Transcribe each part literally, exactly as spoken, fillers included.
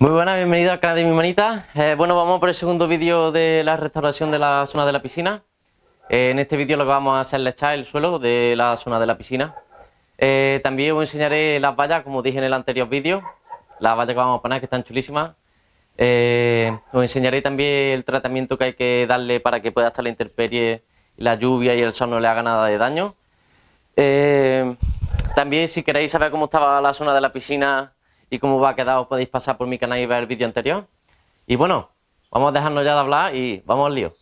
Muy buenas, bienvenido al canal de mi manita. Eh, bueno, vamos por el segundo vídeo de la restauración de la zona de la piscina. Eh, en este vídeo lo que vamos a hacer es echar el suelo de la zona de la piscina. Eh, también os enseñaré las vallas, como dije en el anterior vídeo, las vallas que vamos a poner, que están chulísimas. Eh, os enseñaré también el tratamiento que hay que darle para que pueda estar la intemperie, la lluvia y el sol no le haga nada de daño. Eh, también, si queréis saber cómo estaba la zona de la piscina y cómo va a quedar, os podéis pasar por mi canal y ver el vídeo anterior. Y bueno, vamos a dejarnos ya de hablar y vamos al lío.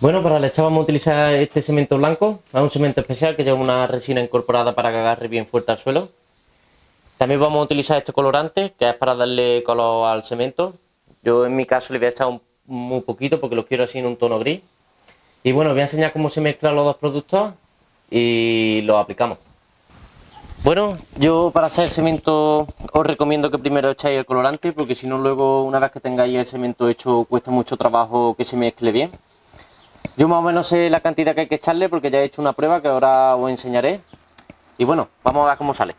Bueno, para el echado vamos a utilizar este cemento blanco. Es un cemento especial que lleva una resina incorporada para que agarre bien fuerte al suelo. También vamos a utilizar este colorante, que es para darle color al cemento. Yo en mi caso le voy a echar un, muy poquito porque lo quiero así en un tono gris. Y bueno, os voy a enseñar cómo se mezclan los dos productos y los aplicamos. Bueno, yo para hacer el cemento os recomiendo que primero echéis el colorante, porque si no luego, una vez que tengáis el cemento hecho, cuesta mucho trabajo que se mezcle bien. Yo más o menos sé la cantidad que hay que echarle porque ya he hecho una prueba que ahora os enseñaré. Y bueno, vamos a ver cómo sale.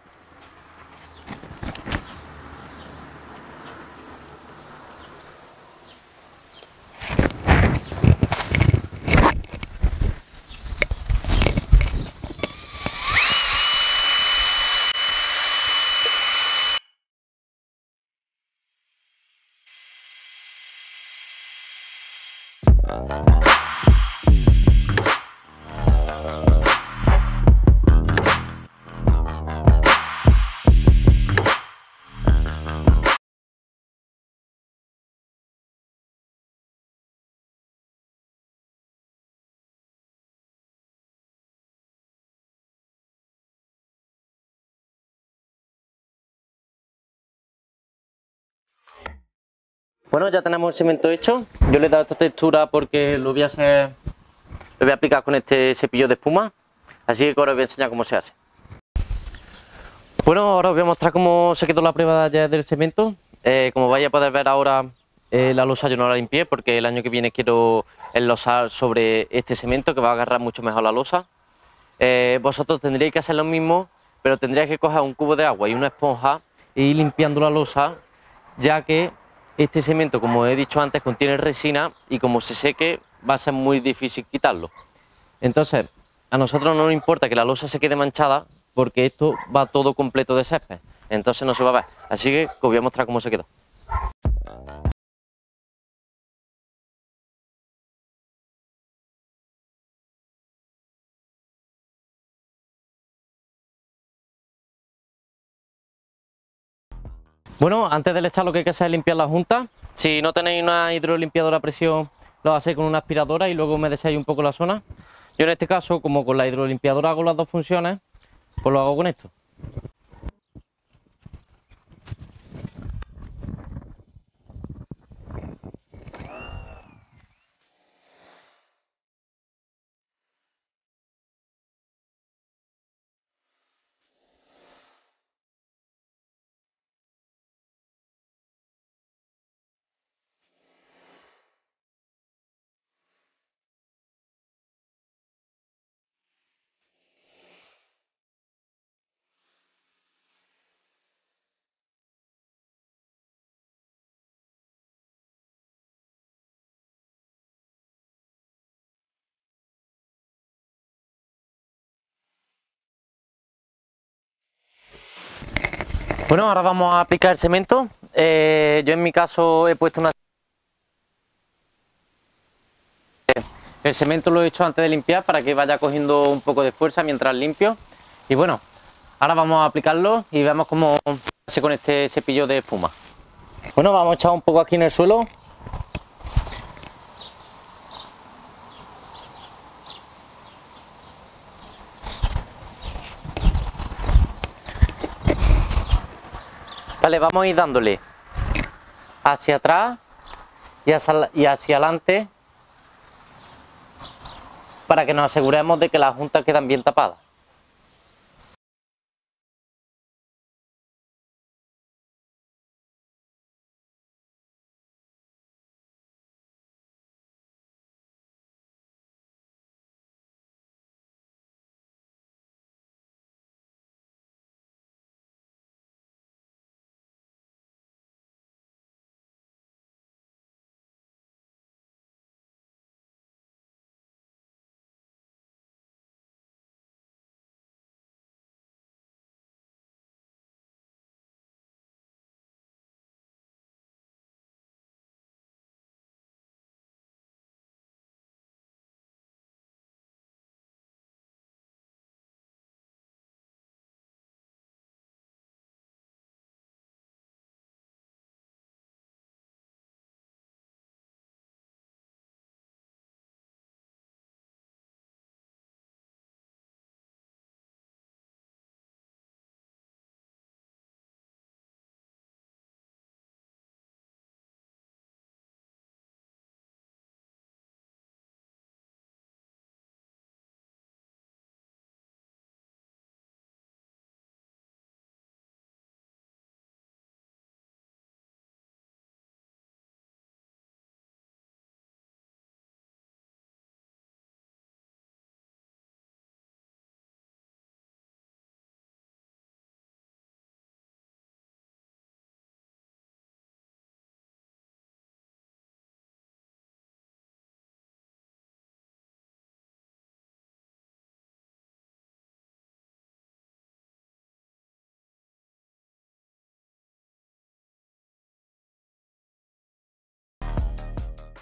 Bueno, ya tenemos el cemento hecho. Yo le he dado esta textura porque lo voy a hacer, lo voy a aplicar con este cepillo de espuma. Así que ahora os voy a enseñar cómo se hace. Bueno, ahora os voy a mostrar cómo se quedó la prueba ya del cemento. Eh, como vais a poder ver ahora, eh, la losa yo no la limpié porque el año que viene quiero enlosar sobre este cemento, que va a agarrar mucho mejor la losa. Eh, vosotros tendríais que hacer lo mismo, pero tendríais que coger un cubo de agua y una esponja e ir limpiando la losa, ya que este cemento, como he dicho antes, contiene resina y como se seque va a ser muy difícil quitarlo. Entonces, a nosotros no nos importa que la losa se quede manchada porque esto va todo completo de césped, entonces no se va a ver. Así que os voy a mostrar cómo se quedó. Bueno, antes del echar lo que hay que hacer es limpiar la junta. Si no tenéis una hidrolimpiadora a presión, lo hacéis con una aspiradora y luego humedecéis un poco la zona. Yo en este caso, como con la hidrolimpiadora hago las dos funciones, pues lo hago con esto. Bueno, ahora vamos a aplicar el cemento. Eh, yo en mi caso he puesto una... El cemento lo he hecho antes de limpiar para que vaya cogiendo un poco de fuerza mientras limpio. Y bueno, ahora vamos a aplicarlo y veamos cómo se hace con este cepillo de espuma. Bueno, vamos a echar un poco aquí en el suelo. Vale, vamos a ir dándole hacia atrás y hacia, y hacia adelante para que nos aseguremos de que las juntas quedan bien tapadas.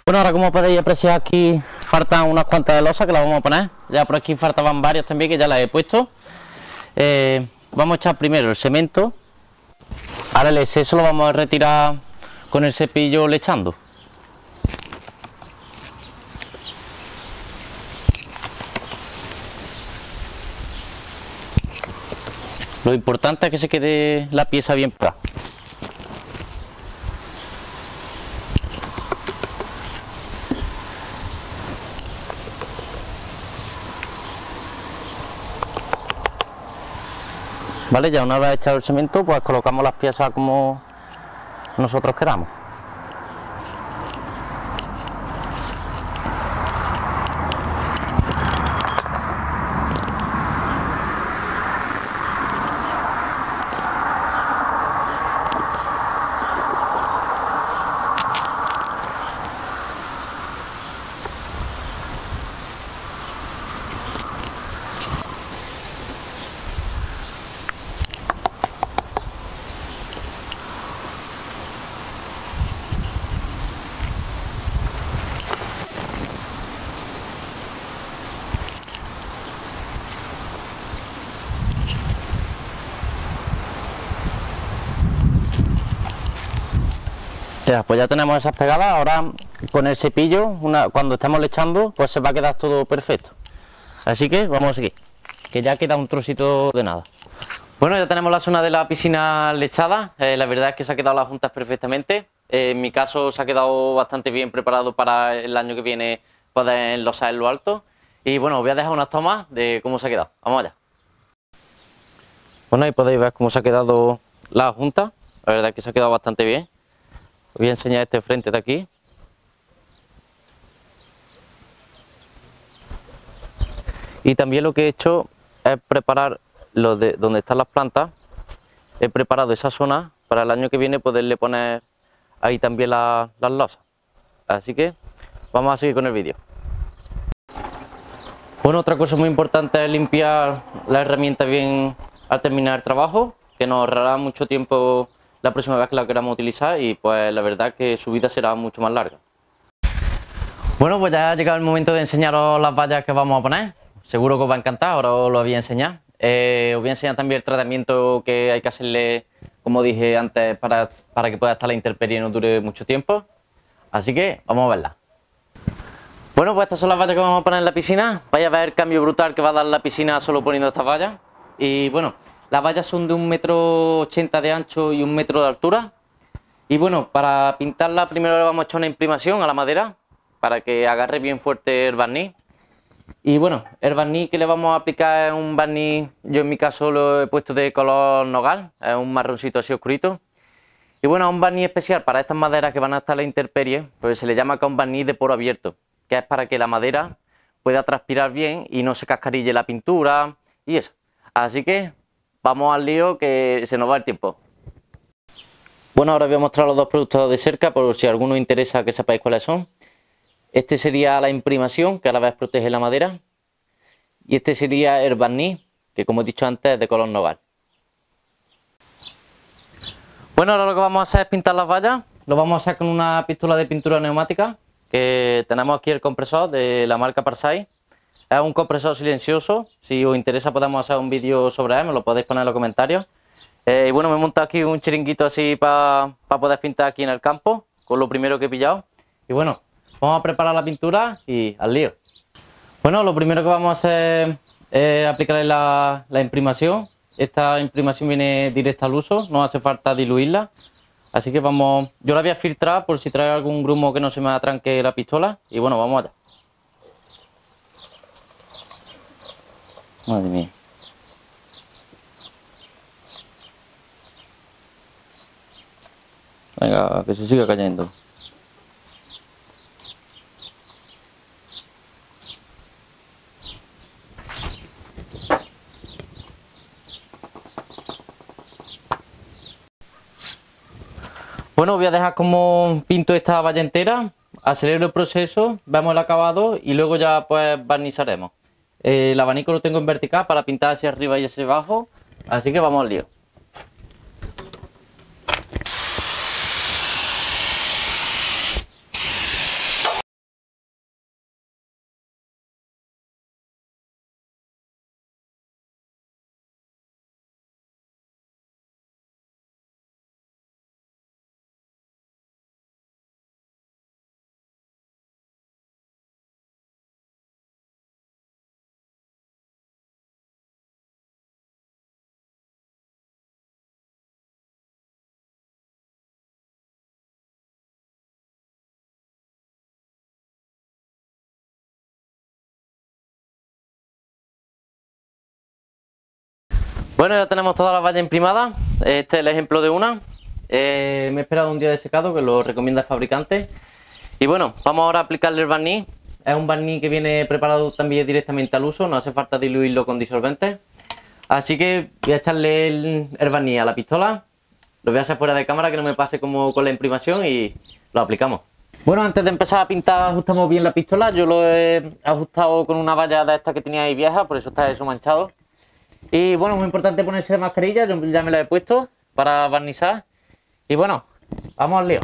Bueno, ahora como podéis apreciar aquí faltan unas cuantas de losas que las vamos a poner. Ya por aquí faltaban varias también que ya las he puesto. Eh, vamos a echar primero el cemento. Ahora el exceso lo vamos a retirar con el cepillo lechando. Lo importante es que se quede la pieza bien plana. Vale, ya una vez echado el cemento, pues colocamos las piezas como nosotros queramos. Ya, pues ya tenemos esas pegadas. Ahora con el cepillo, una, cuando estemos lechando, pues se va a quedar todo perfecto. Así que vamos a seguir, que ya queda un trocito de nada. Bueno, ya tenemos la zona de la piscina lechada. Eh, la verdad es que se ha quedado las juntas perfectamente. Eh, en mi caso se ha quedado bastante bien preparado para el año que viene poder enlosar en lo alto. Y bueno, os voy a dejar unas tomas de cómo se ha quedado. Vamos allá. Bueno, ahí podéis ver cómo se ha quedado la junta. La verdad es que se ha quedado bastante bien. Voy a enseñar este frente de aquí. Y también lo que he hecho es preparar los de donde están las plantas. He preparado esa zona para el año que viene poderle poner ahí también la, las losas. Así que vamos a seguir con el vídeo. Bueno, otra cosa muy importante es limpiar la herramienta bien al terminar el trabajo, que nos ahorrará mucho tiempo la próxima vez que la queramos utilizar, y pues la verdad que su vida será mucho más larga. Bueno, pues ya ha llegado el momento de enseñaros las vallas que vamos a poner. Seguro que os va a encantar, ahora os lo voy a enseñar. Eh, os voy a enseñar también el tratamiento que hay que hacerle, como dije antes, para, para que pueda estar la intemperie y no dure mucho tiempo. Así que vamos a verla. Bueno, pues estas son las vallas que vamos a poner en la piscina. Vais a ver el cambio brutal que va a dar la piscina solo poniendo estas vallas. Y bueno, las vallas son de un metro ochenta de ancho y un metro de altura. Y bueno, para pintarla primero le vamos a echar una imprimación a la madera para que agarre bien fuerte el barniz. Y bueno, el barniz que le vamos a aplicar es un barniz, yo en mi caso lo he puesto de color nogal, es un marroncito así oscurito. Y bueno, es un barniz especial para estas maderas que van a estar en la intemperie, pues se le llama acá un barniz de poro abierto, que es para que la madera pueda transpirar bien y no se cascarille la pintura y eso. Así que vamos al lío, que se nos va el tiempo. Bueno, ahora os voy a mostrar los dos productos de cerca, por si a alguno os interesa que sepáis cuáles son. Este sería la imprimación, que a la vez protege la madera. Y este sería el barniz, que como he dicho antes es de color nogal. Bueno, ahora lo que vamos a hacer es pintar las vallas. Lo vamos a hacer con una pistola de pintura neumática, que tenemos aquí el compresor de la marca Parsai. Es un compresor silencioso. Si os interesa podemos hacer un vídeo sobre él, me lo podéis poner en los comentarios. Eh, y bueno, me he montado aquí un chiringuito así para pa poder pintar aquí en el campo, con lo primero que he pillado. Y bueno, vamos a preparar la pintura y al lío. Bueno, lo primero que vamos a hacer es aplicarle la, la imprimación. Esta imprimación viene directa al uso, no hace falta diluirla. Así que vamos, yo la voy a filtrar por si trae algún grumo que no se me atranque la pistola. Y bueno, vamos allá. Madre mía. Venga, que se siga cayendo. Bueno, voy a dejar como pinto esta valla entera, acelero el proceso, vemos el acabado y luego ya pues barnizaremos. Eh, el abanico lo tengo en vertical para pintar hacia arriba y hacia abajo, así que vamos al lío. Bueno, ya tenemos todas las vallas imprimadas. Este es el ejemplo de una. Eh, me he esperado un día de secado, que lo recomienda el fabricante. Y bueno, vamos ahora a aplicarle el barniz. Es un barniz que viene preparado también directamente al uso, no hace falta diluirlo con disolventes. Así que voy a echarle el, el barniz a la pistola. Lo voy a hacer fuera de cámara, que no me pase como con la imprimación, y lo aplicamos. Bueno, antes de empezar a pintar ajustamos bien la pistola. Yo lo he ajustado con una valla de esta que tenía ahí vieja, por eso está eso manchado. Y bueno, muy importante ponerse mascarilla, yo ya me la he puesto para barnizar. Y bueno, vamos al lío.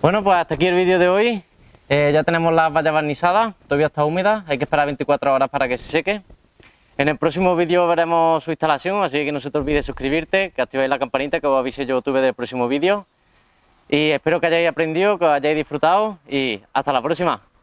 Bueno, pues hasta aquí el vídeo de hoy. Eh, ya tenemos las vallas barnizadas, todavía está húmeda, hay que esperar veinticuatro horas para que se seque. En el próximo vídeo veremos su instalación, así que no se te olvide suscribirte, que activéis la campanita, que os avise YouTube del próximo vídeo. Y espero que hayáis aprendido, que os hayáis disfrutado, y hasta la próxima.